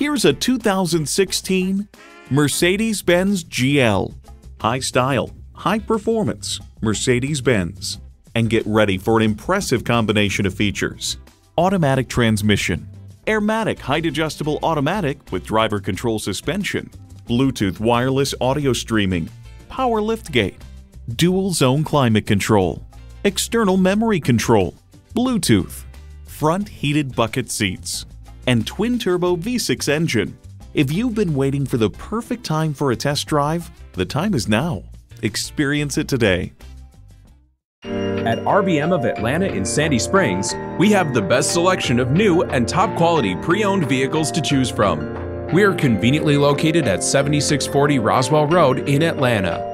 Here's a 2016 Mercedes-Benz GL. High style, high performance, Mercedes-Benz. And get ready for an impressive combination of features. Automatic transmission, Airmatic height adjustable automatic with driver control suspension, Bluetooth wireless audio streaming, power liftgate, dual zone climate control, external memory control, Bluetooth, front heated bucket seats, and twin-turbo V6 engine. If you've been waiting for the perfect time for a test drive, the time is now. Experience it today. At RBM of Atlanta in Sandy Springs, we have the best selection of new and top-quality pre-owned vehicles to choose from. We are conveniently located at 7640 Roswell Road in Atlanta.